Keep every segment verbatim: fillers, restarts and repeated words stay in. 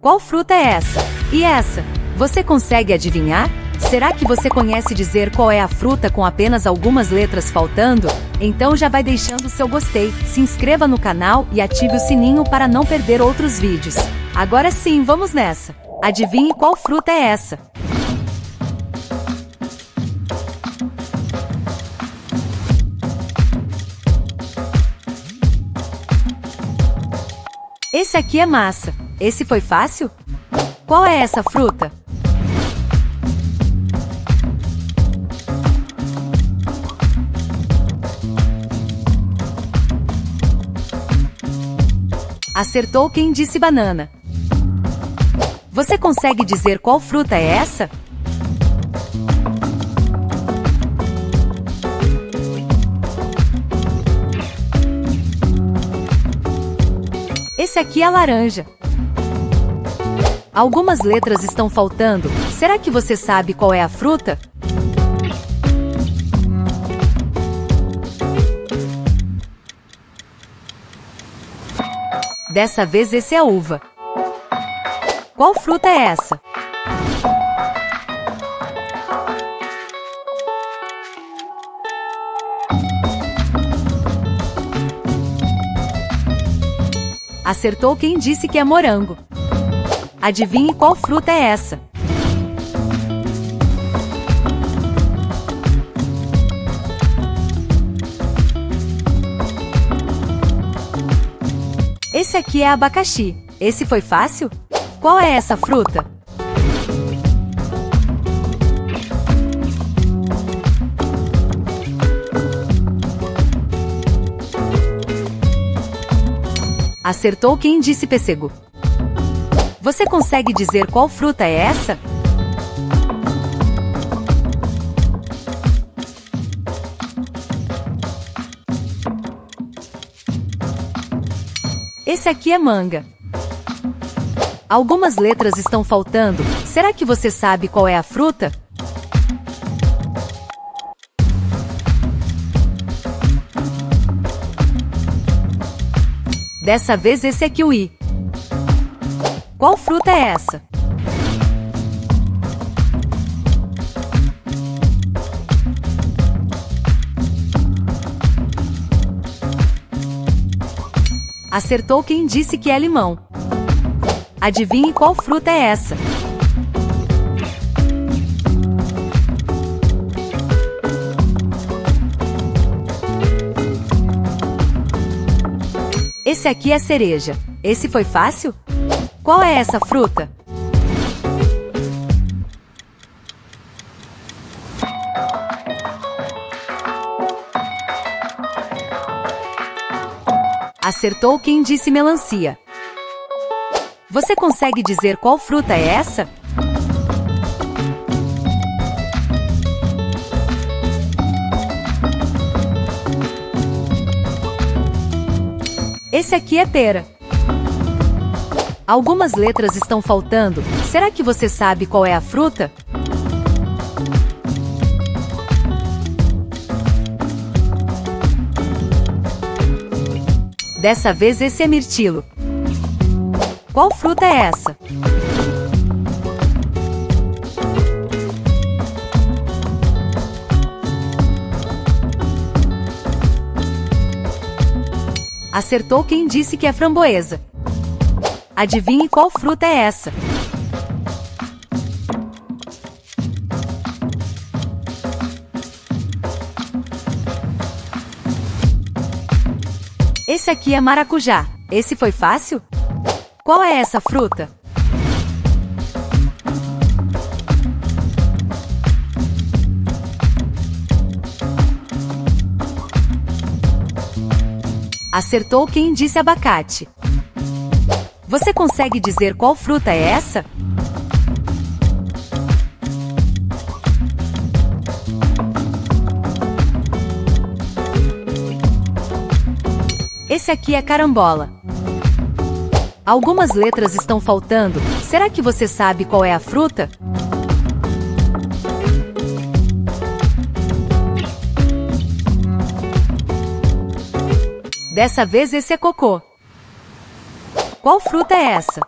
Qual fruta é essa? E essa? Você consegue adivinhar? Será que você conhece dizer qual é a fruta com apenas algumas letras faltando? Então já vai deixando seu gostei, se inscreva no canal e ative o sininho para não perder outros vídeos. Agora sim, vamos nessa! Adivinhe qual fruta é essa? Esse aqui é massa. Esse foi fácil? Qual é essa fruta? Acertou quem disse banana. Você consegue dizer qual fruta é essa? Esse aqui é a laranja. Algumas letras estão faltando. Será que você sabe qual é a fruta? Dessa vez esse é a uva. Qual fruta é essa? Acertou quem disse que é morango. Adivinhe qual fruta é essa? Esse aqui é abacaxi. Esse foi fácil? Qual é essa fruta? Acertou quem disse pêssego. Você consegue dizer qual fruta é essa? Esse aqui é manga. Algumas letras estão faltando. Será que você sabe qual é a fruta? Dessa vez esse é kiwi. Qual fruta é essa? Acertou quem disse que é limão. Adivinhe qual fruta é essa? Esse aqui é cereja. Esse foi fácil? Qual é essa fruta? Acertou quem disse melancia. Você consegue dizer qual fruta é essa? Esse aqui é pera. Algumas letras estão faltando. Será que você sabe qual é a fruta? Dessa vez esse é mirtilo. Qual fruta é essa? Acertou quem disse que é framboesa. Adivinhe qual fruta é essa? Esse aqui é maracujá. Esse foi fácil? Qual é essa fruta? Acertou quem disse abacate. Você consegue dizer qual fruta é essa? Esse aqui é carambola. Algumas letras estão faltando. Será que você sabe qual é a fruta? Dessa vez esse é cocô. Qual fruta é essa?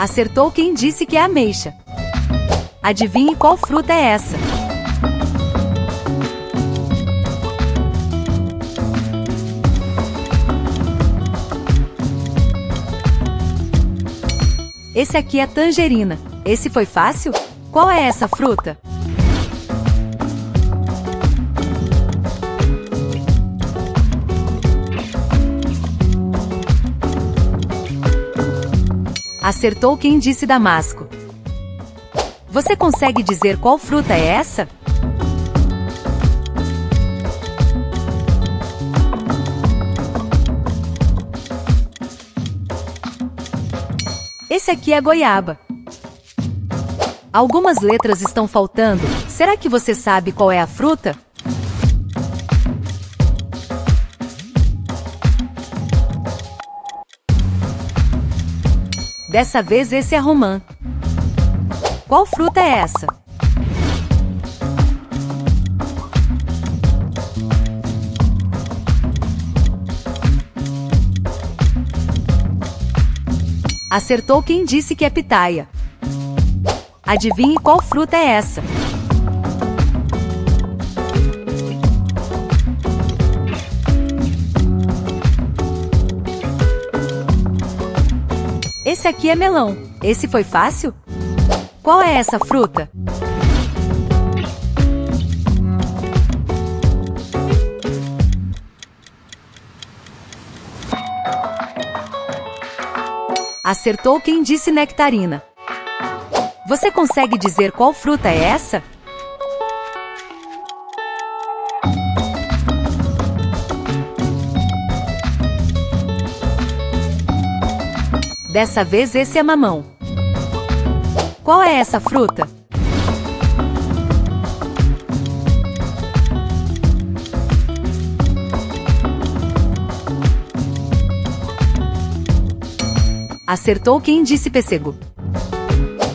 Acertou quem disse que é ameixa. Adivinhe qual fruta é essa? Esse aqui é tangerina. Esse foi fácil? Qual é essa fruta? Acertou quem disse damasco. Você consegue dizer qual fruta é essa? Esse aqui é goiaba. Algumas letras estão faltando. Será que você sabe qual é a fruta? Dessa vez esse é romã. Qual fruta é essa? Acertou quem disse que é pitaia. Adivinhe qual fruta é essa? Esse aqui é melão. Esse foi fácil? Qual é essa fruta? Acertou quem disse nectarina. Você consegue dizer qual fruta é essa? Dessa vez esse é mamão. Qual é essa fruta? Acertou quem disse pêssego.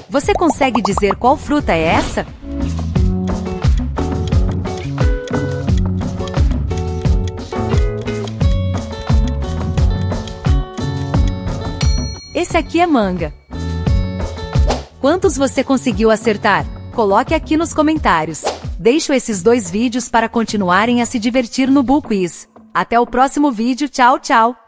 Você consegue dizer qual fruta é essa? Esse aqui é manga. Quantos você conseguiu acertar? Coloque aqui nos comentários. Deixo esses dois vídeos para continuarem a se divertir no BuuQuiz. Até o próximo vídeo. Tchau, tchau!